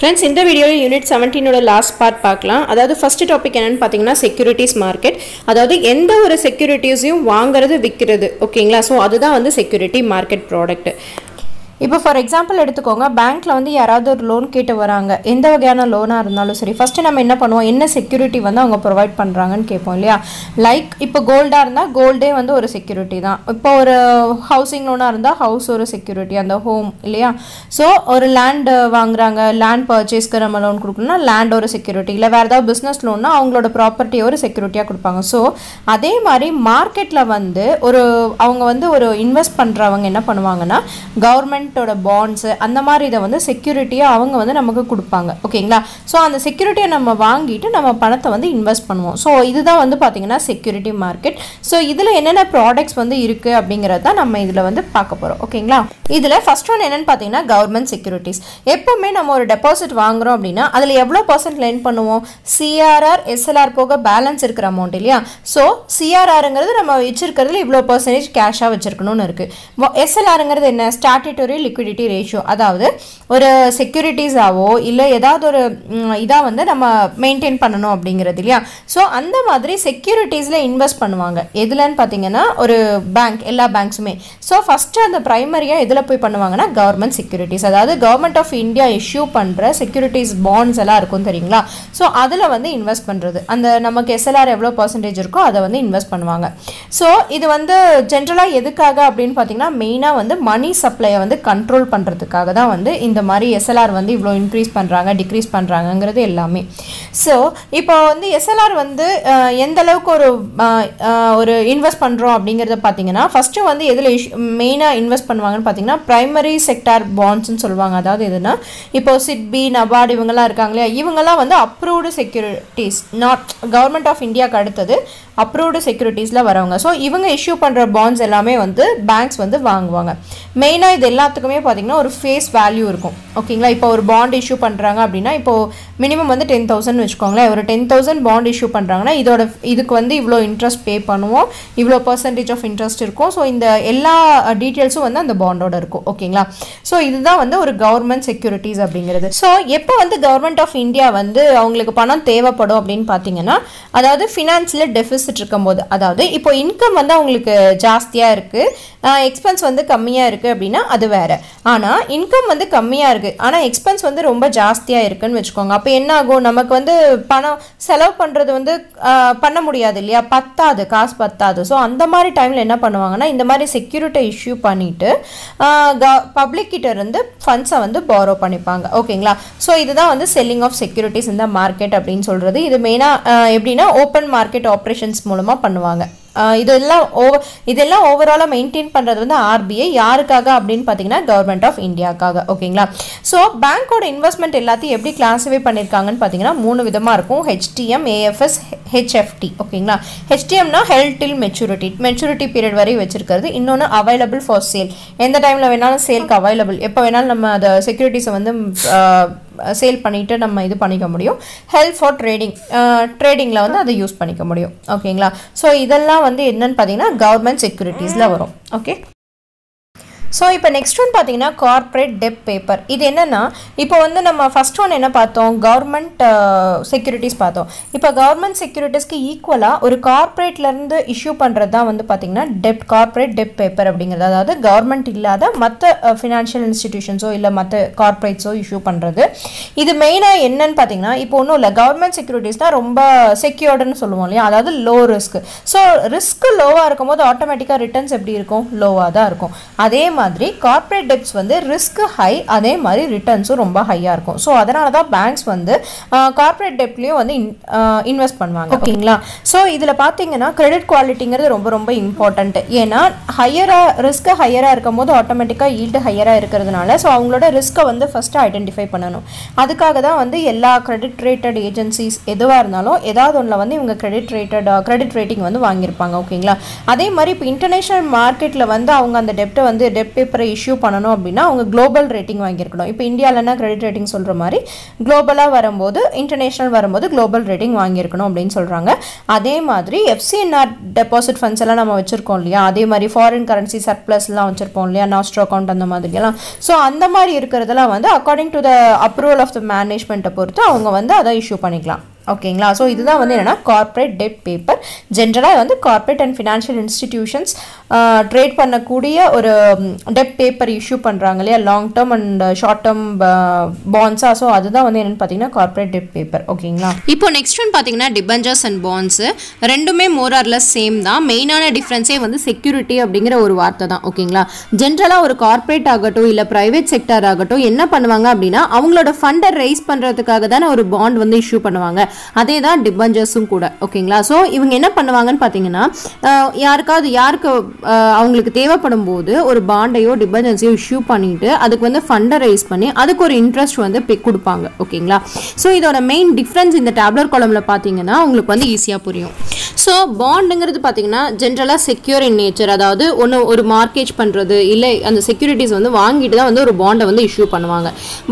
Friends, in the video, Unit 17 last part paakalam. That is the first topic securities market. That is the securities you vaangiradhu, okay, so that is the security market product. Now, for example, எடுத்துக்கோங்க bankல வந்து யாராவது ஒரு loan கேட்டு வராங்க எந்த வகையான லோனா இருந்தாலும் சரி first நாம என்ன பண்ணுவோம் என்ன security வந்து அவங்க ப்ரொவைட் பண்றாங்கன்னு கேட்போம் இல்லையா லைக் இப்போ கோல்டா இருந்தா கோல்டே வந்து ஒரு security தான் இப்போ ஒரு ஹவுசிங் லோனா இருந்தா ஹவுஸ் ஒரு security அந்த ஹோம் இல்லையா சோ ஒரு லேண்ட் வாங்குறாங்க லேண்ட் பர்சேஸ்க்கு நம்ம லோன் கொடுக்கணும்னா லேண்ட் ஒரு security இல்ல வேற ஏதாவது business லோன்னா அவங்களோட property ஒரு securityயா கொடுப்பாங்க சோ அதே மாதிரி மார்க்கெட்ல வந்து ஒரு அவங்க வந்து ஒரு இன்வெஸ்ட் பண்றவங்க என்ன பண்ணுவாங்கன்னா government bonds and the security அவங்க வந்து நமக்கு கொடுப்பாங்க ஓகேங்களா சோ அந்த security நம்ம வாங்கிட்டு நம்ம பணத்தை வந்து இன்வெஸ்ட் பண்ணுவோம் சோ இதுதான் வந்து பாத்தீங்கன்னா security market சோ இதுல என்னென்ன products வந்து இருக்கு அப்படிங்கறத நம்ம இதுல வந்து பார்க்க போறோம் ஓகேங்களா இதுல first one என்னன்னு பாத்தீங்கன்னா government securities எப்பவுமே நம்ம ஒரு deposit வாங்குறோம் அப்படினா அதுல எவ்வளவு percent lend பண்ணுவோம் CRR SLR போக balance இருக்கிற amount இல்லையா சோ CRR ங்கிறது நம்ம வச்சிருக்கிறதுல இவ்ளோ percentage cash ஆ வச்சிருக்கணும்னு இருக்கு SLR ங்கிறது என்ன statutory liquidity ratio அதாவது ஒரு securities ஆவோ இல்ல ஏதாவது ஒரு இதா வந்து நம்ம maintain பண்ணனும் அப்படிங்கிறது இல்லையா சோ அந்த மாதிரி securitiesல இன்வெஸ்ட் பண்ணுவாங்க எதுலன்னு பாத்தீங்கன்னா ஒரு bank எல்லா banksமே சோ first அந்த பிரைமரியா எதுல போய் பண்ணுவாங்கன்னா government securities அதாவது government of India issue பண்ற securities bonds எல்லாம் இருக்கும் தெரியுங்களா சோ அதுல வந்து இன்வெஸ்ட் பண்றது அந்த நமக்கு SLR எவ்வளவு percentage இருக்கோ அத வந்து இன்வெஸ்ட் பண்ணுவாங்க சோ இது வந்து ஜெனரலா எதுக்காக அப்படினு பாத்தீங்கன்னா மெயினா வந்து money supply வந்து control பண்றதுக்காக தான் வந்து இந்த மாதிரி SLR வந்து இவ்ளோ இன்கிரீஸ் பண்றாங்க டிக்ரீஸ் பண்றாங்கங்கிறது எல்லாமே சோ இப்போ வந்து SLR வந்து எந்த அளவுக்கு ஒரு இன்வெஸ்ட் பண்றோம் அப்படிங்கறத பாத்தீங்கன்னா ஃபர்ஸ்ட் வந்து எதுல மெயினா இன்வெஸ்ட் பண்ணுவாங்கன்னு பாத்தீங்கன்னா பிரைமரி செக்டார் bonds னு சொல்வாங்க அதாவது எதுனா இப்போ SIDBI NABARD இவங்கலாம் இருக்காங்கல இவங்கலாம் வந்து approved securities not government of India க்கு அடுத்து approved securitiesல வரவங்க சோ இவங்க இஷ்யூ பண்ற bonds எல்லாமே வந்து banks வந்து வாங்குவாங்க மெயினா இது எல்லாத்துக்குமே பாத்தீங்கன்னா ஒரு ஃபேஸ் வேல்யூ இருக்கும் ஓகேங்களா இப்போ ஒரு பாண்ட் இஷ்யூ பண்றாங்க அப்படினா இப்போ மினிமம் வந்து 10000 வெச்சுக்கோங்களே ஒரு 10000 பாண்ட் இஷ்யூ பண்றாங்கன்னா இதோட இதுக்கு வந்து இவ்ளோ இன்ட்ரஸ்ட் பே பண்ணுவோம் இவ்ளோ percentage of interest இருக்கும் சோ இந்த எல்லா டீடைல்ஸும் வந்து அந்த பாண்டோட இருக்கும் ஓகேங்களா சோ இதுதான் வந்து ஒரு கவர்மெண்ட் செக்யூரிட்டிஸ் அப்படிங்கிறது சோ எப்போ வந்து கவர்மெண்ட் ஆஃப் இந்தியா வந்து அவங்களுக்கு பணம் தேவைப்படும் அப்படினு பாத்தீங்கன்னா அதாவது ஃபைனான்ஸ்ல டெபிசிட் இருக்கும்போது அதாவது இப்போ இன்கம் வந்து அவங்களுக்கு ஜாஸ்தியா இருக்கு எக்ஸ்பென்ஸ் வந்து கம்மியா இருக்கு அப்படினா அது வேற ஆனா இன்கம் வந்து கம்மியா இருக்கு ஆனா எக்ஸ்பென்ஸ் வந்து ரொம்ப ஜாஸ்தியா இருக்குன்னு வெச்சுக்கோங்க அப்ப என்ன ஆகும் நமக்கு வந்து பணம் செலவு பண்றது வந்து பண்ண முடியாது இல்லையா பத்தாது காசு பத்தாது சோ அந்த மாதிரி டைம்ல என்ன பண்ணுவாங்கன்னா இந்த மாதிரி செக்யூரிட்டி இஷ்யூ பண்ணிட்டு பப்ளிக் கிட்ட இருந்து ஃபண்ட்ஸ் வந்து borrow பண்ணிப்பாங்க ஓகேங்களா சோ இதுதான் வந்து selling of securities in the market அப்படினு சொல்றது இது மெயினா எப்படினா open market operations மூலமா பண்ணுவாங்க இதெல்லாம் ஓவராலா மெயின்டெய்ன் பண்றது வந்து RBI யாருக்காக அப்படினு பாத்தீங்கன்னா கவர்மெண்ட் ஆஃப் இந்தியாக்காக ஓகேங்களா சோ பேங்கோட இன்வெஸ்ட்மென்ட் எல்லாத்தையும் எப்படி கிளாசிஃபை பண்ணிருக்காங்கன்னு பாத்தீங்கன்னா மூணு விதமா இருக்கும் HTM AFS HFT ஓகேங்களா HTM னா held till maturity period வரை வெச்சிருக்கிறது இன்னொன்னு available for sale எந்த டைம்ல வேணாலும் சேல்க்கு available எப்ப வேணாலும் நம்ம அந்த செக்யூரிட்டிஸ் வந்து சேல் பண்ணிட்டு நம்ம இது பண்ணிக்க முடியும் held for trading ட்ரேடிங்ல வந்து அதை யூஸ் பண்ணிக்க முடியும் ஓகேங்களா சோ இதெல்லாம் வந்து என்னன்னு பாத்தீங்கன்னா கவர்மெண்ட் செக்யூரிட்டிஸ்ல வரும் ஓகே சோ இப்போ நெக்ஸ்ட் ஒன் பாத்தீங்கன்னா கார்ப்பரேட் டெப் பேப்பர் இது என்னன்னா இப்போ வந்து நம்ம ஃபர்ஸ்ட் ஒன் என்ன பார்த்தோம் கவர்மெண்ட் செக்யூரிட்டிஸ் பார்த்தோம் இப்போ கவர்மெண்ட் செக்யூரிட்டிஸ்க்கு ஈக்குவலா ஒரு கார்ப்பரேட்ல இருந்து இஷ்யூ பண்றது தான் வந்து பாத்தீங்கன்னா டெப் கார்ப்பரேட் டெப் பேப்பர் அப்படிங்கிறது அதாவது கவர்மெண்ட் இல்லாத மற்ற ஃபைனான்ஷியல் இன்ஸ்டிடியூஷன்ஸோ இல்ல மற்ற கார்ப்பரேட்ஸோ இஷ்யூ பண்றது இது மெயினா என்னன்னு பாத்தீங்கன்னா இப்போ ஒன்னும் இல்ல கவர்மெண்ட் செக்யூரிட்டிஸ்னா ரொம்ப செக்யூர்டுன்னு சொல்லுவோம் இல்லையா அதாவது லோ ரிஸ்க் சோ ரிஸ்க் லோவா இருக்கும்போது ஆட்டோமேட்டிக்கா ரிட்டர்ன்ஸ் எப்படி இருக்கும் லோவா தான் இருக்கும் அதே மாதிரி கார்ப்பரேட் டெப்ஸ் வந்து ரிஸ்க் ஹை அதே மாதிரி ரிட்டர்ன்ஸும் ரொம்ப ஹையா இருக்கும் சோ அதனால தான் பேங்க்ஸ் வந்து கார்ப்பரேட் டெப்லயும் வந்து இன்வெஸ்ட் பண்ணுவாங்க ஓகேங்களா சோ இதுல பாத்தீங்கன்னா கிரெடிட் குவாலிட்டிங்கிறது ரொம்ப ரொம்ப இம்பார்ட்டன்ட் ஏன்னா ஹையரா ரிஸ்க் ஹையரா இருக்கும்போது ஆட்டோமேட்டிக்கா ஈல்ட் ஹையரா இருக்குறதுனால சோ அவங்களோட ரிஸ்க்கை வந்து ஃபர்ஸ்ட் ஐடென்டிஃபை பண்ணனும் அதுக்காக தான் வந்து எல்லா கிரெடிட் ரேட்டட் ஏஜென்சிஸ் எதுவா இருந்தாலும் ஏதாவது ஒண்ணுல வந்து இவங்க கிரெடிட் ரேட்டிங் வந்து வாங்கி இருப்பாங்க ஓகேங்களா அதே மாதிரி இப்போ இன்டர்நேஷனல் மார்க்கெட்ல வந்து அவங்க அந்த டெப்ட் வந்து red paper issue பண்ணனும் அப்படினா அவங்க global rating வாங்கி இருக்கணும் இப்போ இந்தியாலனா credit rating சொல்ற மாதிரி global-ஆ வரும்போது international வரும்போது global rating வாங்கி இருக்கணும் அப்படினு சொல்றாங்க அதே மாதிரி FCNR deposit funds எல்லாம் நம்ம வச்சிருக்கோம் இல்லையா அதே மாதிரி foreign currency surplus எல்லாம் வச்சிருப்போம் இல்லையா nostro account அந்த மாதிரி எல்லாம் சோ அந்த மாதிரி இருக்குறதெல்லாம் வந்து according to the approval of the management பொறுத்து அவங்க வந்து அதை issue பண்ணிக்கலாம் Okay, so this is the corporate debt paper. Generally, corporate and financial institutions trade debt paper issue long term and short term bonds. So that is the corporate debt paper. Okay, now next one debentures and bonds. Rendume more or less same. The main difference is security. Okay, generally, corporate or private sector they fund raise bond issue. அதே தான் டிபஞ்சர்ஸும் கூட ஓகேங்களா so இவங்க என்ன பண்ணுவாங்கன்னு பாத்தீங்கன்னா யாருக்கு அவங்களுக்கு தேவைப்படும்போது ஒரு பாண்டையோ டிபஞ்சன்ஸையோ இஷ்யூ பண்ணிட்டு அதுக்கு வந்து ஃபண்ட ரைஸ் பண்ணி அதுக்கு ஒரு இன்ட்ரஸ்ட் வந்து கொடுப்பாங்க ஓகேங்களா சோ இதோட மெயின் டிஃபரன்ஸ் இந்த டேப்லர் காலம்ல பாத்தீங்கன்னா உங்களுக்கு வந்து ஈஸியா புரியும் சோ பாண்ட்ங்கிறது பாத்தீங்கன்னா ஜெனரலா செக்யூர் இன் நேச்சர் அதாவது ஒரு மார்க்கேஜ் பண்றது இல்ல அந்த செக்யூரிட்டிஸ் வந்து வாங்கிட்டு தான் வந்து ஒரு பாண்டை வந்து இஷ்யூ பண்ணுவாங்க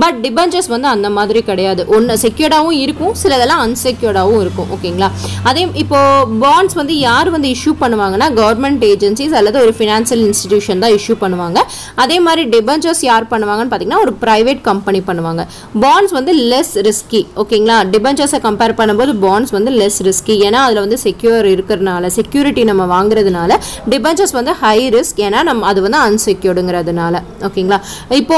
பட் டிபஞ்சர்ஸ் வந்து அந்த மாதிரி கிடையாது ஒன்னு செக்யூர்டாவும் இருக்கும் சிலதெல்லாம் அன்செக்யூர்டாவும் இருக்கும் ஓகேங்களா அதே இப்போ பாண்ட்ஸ் வந்து யார் வந்து இஷ்யூ பண்ணுவாங்கன்னா கவர்மெண்ட் ஏஜென்சிஸ் அல்லது ஒரு ஃபைனான்சியல் இன்ஸ்டிடியூஷன் தான் இஷ்யூ பண்ணுவாங்க அதே மாதிரி டிபஞ்சர்ஸ் யார் பண்ணுவாங்கன்னு பாத்தீங்கன்னா ஒரு பிரைவேட் கம்பெனி பண்ணுவாங்க பாண்ட்ஸ் வந்து லெஸ் ரிஸ்கி ஓகேங்களா டிபஞ்சர்ஸை கம்பேர் பண்ணும்போது பாண்ட்ஸ் வந்து லெஸ் ரிஸ்கி ஏனா அதுல வந்து செக்யூர் இருக்கறனால security நம்ம வாங்குறதுனால debentures வந்து high risk ஏனா நம்ம அது வந்து unsecuredங்கறதுனால ஓகேங்களா இப்போ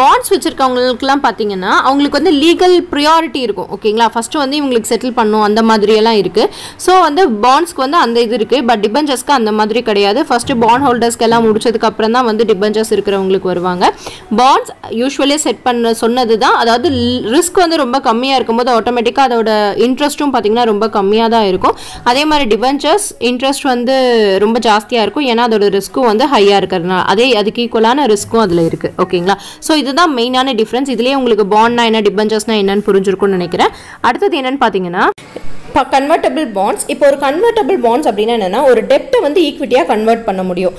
bonds வச்சிருக்கவங்களுக்குலாம் பாத்தீங்கன்னா அவங்களுக்கு வந்து legal priority இருக்கும் ஓகேங்களா ஃபர்ஸ்ட் வந்து இவங்களுக்கு செட்டில் பண்ணனும் அந்த மாதிரி எல்லாம் இருக்கு சோ வந்து bondsக்கு வந்து அந்த இது இருக்கு பட் debentures-க்கு அந்த மாதிரி கிடையாது ஃபர்ஸ்ட் bond holders-க்கு எல்லாம் முடிச்சதுக்கு அப்புறம் தான் வந்து debentures இருக்குறவங்களுக்கு வருவாங்க bonds usually செட் பண்ண சொன்னதுதான் அதாவது risk வந்து ரொம்ப கம்மியா இருக்கும்போது ஆட்டோமேட்டிக்கா அதோட இன்ட்ரஸ்டும் பாத்தீங்கன்னா ரொம்ப கம்மியா தான் இருக்கும் அதே மாதிரி டிபஞ்சர்ஸ் இன்ட்ரஸ்ட் வந்து ரொம்ப ஜாஸ்தியா இருக்கும் ஏனா அதோட ரிஸ்க் வந்து ஹையா இருக்குறனால அதுக்கு ஈக்குவலான ரிஸ்க்கும் அதுல இருக்கு ஓகேங்களா சோ இதுதான் மெயினான டிஃபரன்ஸ் இதுலயே உங்களுக்கு பாண்ட்னா என்ன டிபஞ்சர்ஸ்னா என்னன்னு புரிஞ்சிருக்கும்னு நினைக்கிறேன் அடுத்து என்னன்னு பாத்தீங்கன்னா convertible bonds இப்போ ஒரு convertible bonds அப்படினா என்னன்னா ஒரு debt வந்து equity-ஆ convert பண்ண முடியும்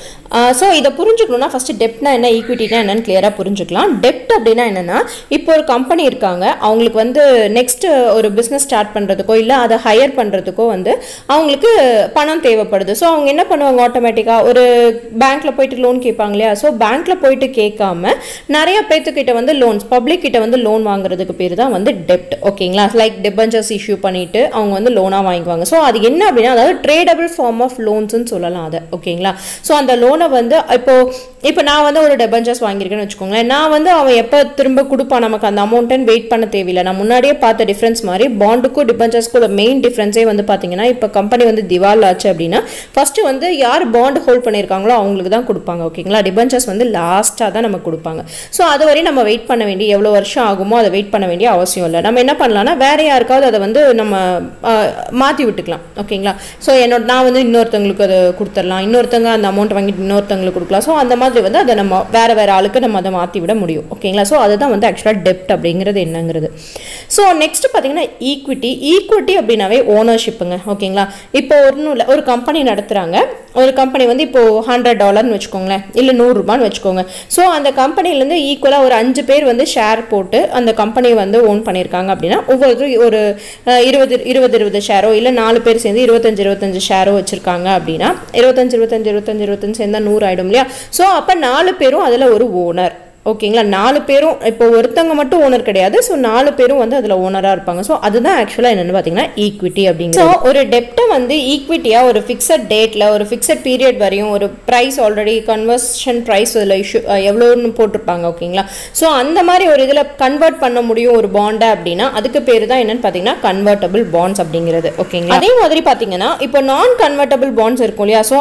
சோ இத புரிஞ்சுக்கணும்னா first debt-னா என்ன equity-னா என்னன்னு clear-ஆ புரிஞ்சுக்கலாம் debt அப்படினா என்னன்னா இப்போ ஒரு company இருக்காங்க அவங்களுக்கு வந்து next ஒரு business start பண்றதுக்கோ இல்ல அதை hire பண்றதுக்கோ வந்து அவங்களுக்கு பணம் தேவைப்படுது சோ அவங்க என்ன பண்ணுவாங்க ஆட்டோமேட்டிக்கா ஒரு bankல போய்ட்டு loan கேட்பாங்கலையா சோ bankல போய்ட்டு கேட்காம நிறைய பேத்துக்கிட்ட வந்து loans public கிட்ட வந்து loan வாங்குறதுக்கு பேரு தான் வந்து debt ஓகேங்களா like debentures issue பண்ணிட்டு அவங்க வந்து லோனா வாங்குவாங்க சோ அது என்ன அப்படினா அதாவது ட்ரேடபிள் ஃபார்ம் ஆஃப் loans னு சொல்லலாம் அது ஓகேங்களா சோ அந்த லோனை வந்து இப்போ நான் வந்து ஒரு டெபஞ்சர்ஸ் வாங்கி இருக்கேன்னு வெச்சுக்கோங்க நான் வந்து அவ எப்ப திரும்ப கொடுப்பா நமக்கு அந்த அமௌண்ட்டன் வெயிட் பண்ண தேவையில்லை நான் முன்னாடியே பார்த்த டிஃபரன்ஸ் மாதிரி பாண்டுக்கு டெபஞ்சர்ஸ்க்கு உள்ள மெயின் டிஃபரன்ஸே வந்து பாத்தீங்கன்னா இப்போ கம்பெனி வந்து திவால் ஆச்சு அப்படினா ஃபர்ஸ்ட் வந்து யார் பாண்ட் ஹோல்ட் பண்ணிருக்காங்களோ அவங்களுக்கு தான் கொடுப்பாங்க ஓகேங்களா டெபஞ்சர்ஸ் வந்து லாஸ்டா தான் நமக்கு கொடுப்பாங்க சோ அதுவரை நம்ம வெயிட் பண்ண வேண்டிய எவ்வளவு வருஷம் ஆகுமோ அதை வெயிட் பண்ண வேண்டிய அவசியம் இல்லை நம்ம என்ன பண்ணலாம்னா வேற யாருக்காவது அதை வந்து நம்ம மாத்தி விட்டுக்கலாம் ஓகேங்களா சோ என்னோட நான் வந்து இன்னொருத்தங்களுக்கு அதை கொடுத்துறலாம் இன்னொருத்தங்க அந்த அமௌண்ட் வாங்கிட்டு இன்னொருத்தங்களுக்கு கொடுக்கலாம் சோ அந்த மாதிரி வந்து அதை நம்ம வேற ஆளுக்கு நம்ம அதை மாத்தி விட முடியும் ஓகேங்களா சோ அதுதான் வந்து एक्चुअली டெப்ட் அப்படிங்கிறது என்னங்கிறது சோ நெக்ஸ்ட் பாத்தீங்கன்னா ஈக்விட்டி அப்படினாவே ஓனர்ஷிப்ங்க ஓகேங்களா இப்போ ஒரு கம்பெனி நடத்துறாங்க ஒரு கம்பெனி வந்து இப்போ $100 னு வெச்சுக்கோங்களே இல்ல $100 னு வெச்சுக்கோங்க சோ அந்த கம்பெனில இருந்து ஈக்குவலா ஒரு 5 பேர் வந்து ஷேர் போட்டு அந்த கம்பெனி வந்து ஓன் பண்ணிருக்காங்க அப்படினா ஒவ்வொரு ஒரு 20 ஷேரோ இல்ல 4 பேர் சேர்ந்து 25 ஷேரோ வச்சிருக்காங்க அப்படினா 25 சேர்ந்தா 100 ஆயிடும் இல்லையா சோ அப்ப 4 பேரும் அதுல ஒரு ஓனர் ஓகேங்களா 4 பேரும் இப்போ ஒருத்தங்க மட்டும் ஓனர் கிடையாது சோ 4 பேரும் வந்து அதுல ஓனரா இருப்பாங்க சோ அதுதான் एक्चुअली என்னன்னு பாத்தீங்கன்னா ஈக்விட்டி அப்படிங்கிறது சோ ஒரு டெப்ட் வந்து ஈக்விட்டியா ஒரு ஃபிக்ஸட் டேட்ல ஒரு ஃபிக்ஸட் பீரியட் வரையும் ஒரு பிரைஸ் ஆல்ரெடி கன்வர்ஷன் பிரைஸ் அதுல இஷ்யூ எவ்வளவுன்னு போட்டுருப்பாங்க ஓகேங்களா சோ அந்த மாதிரி ஒரு இதுல கன்வர்ட் பண்ண முடியும் ஒரு பாண்டா அப்படினா அதுக்கு பேரு தான் என்னன்னு பாத்தீங்கன்னா கன்வர்ட்டபிள் பாண்ட்ஸ் அப்படிங்கிறது ஓகேங்களா அதே மாதிரி பாத்தீங்கன்னா இப்போ நான் கன்வர்ட்டபிள் பாண்ட்ஸ் இருக்கும்லையா சோ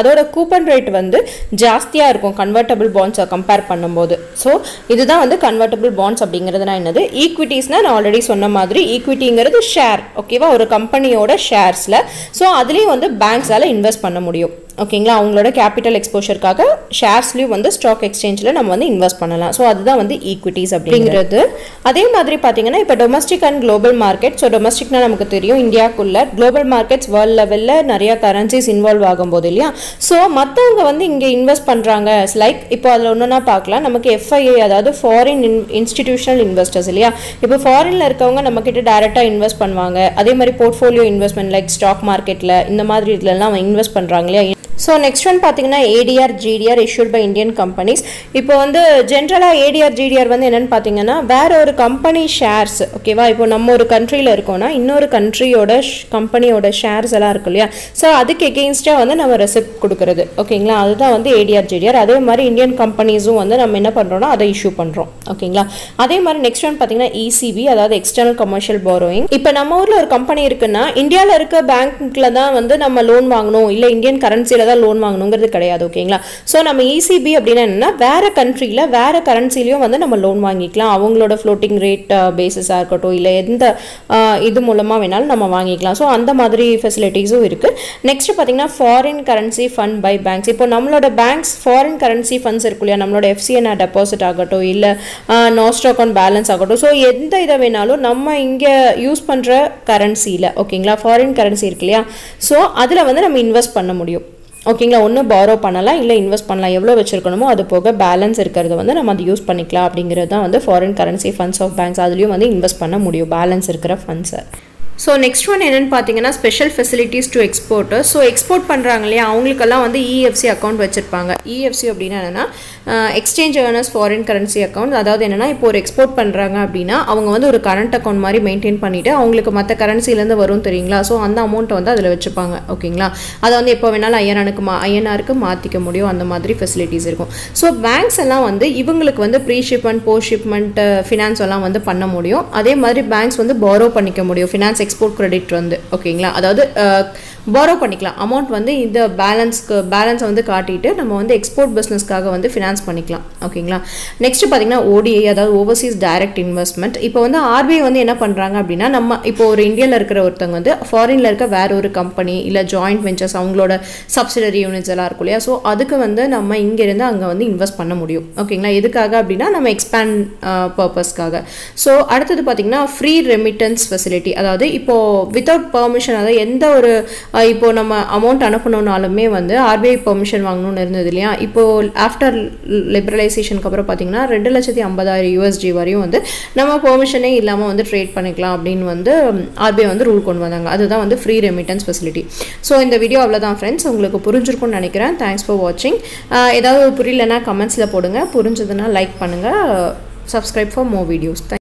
அதோட கூப்பன் ரேட் வந்து ஜாஸ்தியா இருக்கும் கன்வர்ட்டபிள் பாண்ட்ஸை கம்பேர் பண்ண போது சோ இதுதான் வந்து கன்வர்ட்டபிள் பாண்ட்ஸ் அப்படிங்கிறதுனா என்னது ஈக்விட்டிஸ்னா நான் ஆல்ரெடி சொன்ன மாதிரி ஈக்விட்டிங்கிறது ஷேர் ஓகேவா ஒரு கம்பெனியோட ஷேர்ஸ்ல சோ அதுலயே வந்து பேங்க்ஸால இன்வெஸ்ட் பண்ண முடியும் ஓகேங்களா அவங்களோட கேபிட்டல் எக்ஸ்போஷர்க்காக ஷேர்ஸ்லயும் வந்து ஸ்டாக் எக்ஸ்சேஞ்சில நம்ம வந்து இன்வெஸ்ட் பண்ணலாம் சோ அதுதான் வந்து ஈக்விட்டீஸ் அப்படிங்கிறது அதே மாதிரி பாத்தீங்கன்னா இப்ப domestic and global market so டொமஸ்டிக்னா நமக்கு தெரியும் இந்தியாக்குள்ள குளோபல் மார்க்கெட்ஸ் வேர்ல்ட் லெவல்ல நிறைய கரன்சிஸ் இன்வால்வ் ஆகும்போது இல்லையா சோ மத்தவங்க வந்து இங்க இன்வெஸ்ட் பண்றாங்க லைக் இப்போ அதுல ஒண்ணுனா பார்க்கலாம் நமக்கு FII அதாவது ஃபாரின் இன்ஸ்டிடியூஷனல் இன்வெஸ்டர்ஸ் இல்லையா இப்போ ஃபாரின்ல இருக்கவங்க நம்ம கிட்ட டைரக்டா இன்வெஸ்ட் பண்ணுவாங்க அதே மாதிரி போர்ட்ஃபோலியோ இன்வெஸ்ட்மெண்ட் லைக் ஸ்டாக் மார்க்கெட்ல இந்த மாதிரி இதுல எல்லாம் இன்வெஸ்ட் பண்றாங்க இல்லையா So next one பாத்தீங்கன்னா ADR GDR issued by Indian companies இப்போ வந்து ஜெனரலா ADR GDR வந்து என்னன்னு பாத்தீங்கன்னா வேற ஒரு கம்பெனி ஷேர்ஸ் ஓகேவா இப்போ நம்ம ஒரு கண்ட்ரில இருக்கோம்னா இன்னொரு கண்ட்ரியோட கம்பெனியோட ஷேர்ஸ் எல்லாம் இருக்கு இல்லையா சோ அதுக்கு எகெயின்ஸ்டா வந்து நம்ம ரெசிப்ட் கொடுக்கிறது ஓகேங்களா அதுதான் வந்து ADR GDR அதே மாதிரி இந்தியன் கம்பெனிஸும் வந்து நம்ம என்ன பண்றோம்னா அதை இஷ்யூ பண்றோம் ஓகேங்களா அதே மாதிரி நெக்ஸ்ட் ஒன் பாத்தீங்கன்னா ECB அதாவது எக்ஸ்டர்னல் கமர்ஷியல் borrowing இப்போ நம்ம ஊர்ல ஒரு கம்பெனி இருக்குன்னா இந்தியால இருக்க பேங்க்ல தான் வந்து நம்ம லோன் வாங்கணும் இல்ல இந்தியன் கரன்சில லோன் வாங்கணும்ங்கிறது கிடையாது ஓகேங்களா சோ நம்ம ECB அப்படினா என்னன்னா வேற கண்ட்ரில வேற கரன்சிலயும் வந்து நம்ம லோன் வாங்கிக்கலாம் அவங்களோட ஃப்ளோட்டிங் ரேட் பேசிஸா இருக்கட்டும் இல்ல எந்த இது மூலமா வேணாலும் நம்ம வாங்கிக்கலாம் சோ அந்த மாதிரி ஃபெசிலிட்டிஸும் இருக்கு நெக்ஸ்ட் பாத்தீங்கன்னா foreign currency fund by banks இப்போ நம்மளோட பேங்க்ஸ் ஃபாரின் கரன்சி ஃபண்ட்ஸ் இருக்குல்ல நம்மளோட FCNR டெபாசிட் ஆகட்டும் இல்ல நோ ஸ்டாக் ஆன் பேலன்ஸ் ஆகட்டும் சோ எந்த இத வேணாலும் நம்ம இங்க யூஸ் பண்ற கரன்சில ஓகேங்களா ஃபாரின் கரன்சி இருக்குல்ல சோ அதுல வந்து நம்ம இன்வெஸ்ட் பண்ண முடியும் ஓகேங்களா ஒன்று பாரோ பண்ணலாம் இல்லை இன்வெஸ்ட் பண்ணலாம் எவ்வளோ வச்சிருக்கணுமோ அது போக பேலன்ஸ் இருக்கிறது வந்து நம்ம அதை யூஸ் பண்ணிக்கலாம் அப்படிங்கிறது தான் வந்து foreign currency funds of banks அதுலேயும் வந்து இன்வெஸ்ட் பண்ண முடியும் பேலன்ஸ் இருக்கிற ஃபண்ட்ஸை ஸோ நெக்ஸ்ட் ஒன் என்னென்னு பார்த்தீங்கன்னா special facilities to exporter so export பண்ணுறாங்க இல்லையா அவங்களுக்கெல்லாம் வந்து EFC அக்கௌண்ட் வச்சுருப்பாங்க EFC அப்படின்னா என்னென்னா exchange earners foreign currency account அதாவது என்னென்னா இப்போ ஒரு எக்ஸ்போர்ட் பண்ணுறாங்க அப்படின்னா அவங்க வந்து ஒரு கரண்ட் அக்கௌண்ட் மாதிரி மெயின்டைன் பண்ணிவிட்டு அவங்களுக்கு மற்ற கரன்சிலேருந்து வரும் தெரியுங்களா ஸோ அந்த அமௌண்ட்டை வந்து அதில் வச்சுப்பாங்க ஓகேங்களா அதை வந்து எப்போ வேணாலும் INRக்கு மாற்றிக்க முடியும் அந்த மாதிரி ஃபெசிலிட்டிஸ் இருக்கும் ஸோ பேங்க்ஸ் எல்லாம் வந்து இவங்களுக்கு வந்து pre shipment post shipment finance எல்லாம் வந்து பண்ண முடியும் அதே மாதிரி பேங்க்ஸ் வந்து பாரோ பண்ணிக்க முடியும் ஃபினான்ஸ் எக்ஸ்போர்ட் கிரெடிட் வந்து ஓகேங்களா அதாவது borrow பண்ணிக்கலாம் அமௌண்ட் வந்து இந்த பேலன்ஸ் வந்து காட்டிட்டு நம்ம வந்து எக்ஸ்போர்ட் பிசினஸ்க்காக வந்து ஃபினான்ஸ் பண்ணிக்கலாம் ஓகேங்களா நெக்ஸ்ட் பார்த்தீங்கன்னா ODA அதாவது ஓவர்சீஸ் டைரக்ட் இன்வெஸ்ட்மெண்ட் இப்போ வந்து RBI வந்து என்ன பண்ணுறாங்க அப்படின்னா நம்ம இப்போ ஒரு இந்தியாவில் இருக்கிற ஒருத்தவங்க வந்து ஃபாரின்ல இருக்க வேற ஒரு கம்பெனி இல்லை ஜாயிண்ட் வெஞ்சர்ஸ் அவங்களோட சப்சிடரி யூனிட்ஸ் எல்லாம் இருக்கும் இல்லையா ஸோ அதுக்கு வந்து நம்ம இங்கிருந்து அங்கே வந்து இன்வெஸ்ட் பண்ண முடியும் ஓகேங்களா எதுக்காக அப்படின்னா நம்ம எக்ஸ்பேண்ட் பர்பஸ்க்காக ஸோ அடுத்தது பார்த்தீங்கன்னா ஃப்ரீ ரெமிட்டன்ஸ் ஃபெசிலிட்டி அதாவது இப்போ வித்தவுட் பெர்மிஷன் அதாவது எந்த ஒரு இப்போ நம்ம அமௌண்ட் அனுப்பணும்னாலுமே வந்து RBI பெர்மிஷன் வாங்கணும்னு இருந்தது இல்லையா இப்போ ஆஃப்டர் லிபரலைசேஷனுக்கு அப்புறம் பார்த்தீங்கன்னா $250,000 வரையும் வந்து நம்ம பெர்மிஷனே இல்லாமல் வந்து ட்ரேட் பண்ணிக்கலாம் அப்படின்னு வந்து RBI வந்து ரூல் கொண்டு வந்தாங்க அதுதான் வந்து ஃப்ரீ ரெமிட்டன்ஸ் ஃபெசிலிட்டி ஸோ இந்த வீடியோ அவ்வளோதான் ஃப்ரெண்ட்ஸ் உங்களுக்கு புரிஞ்சிருக்கும்னு நினைக்கிறேன் தேங்க்ஸ் ஃபார் வாட்சிங் ஏதாவது புரியலன்னா கமெண்ட்ஸில் போடுங்க புரிஞ்சதுன்னா லைக் பண்ணுங்கள் சப்ஸ்கிரைப் ஃபார் மோர் வீடியோஸ்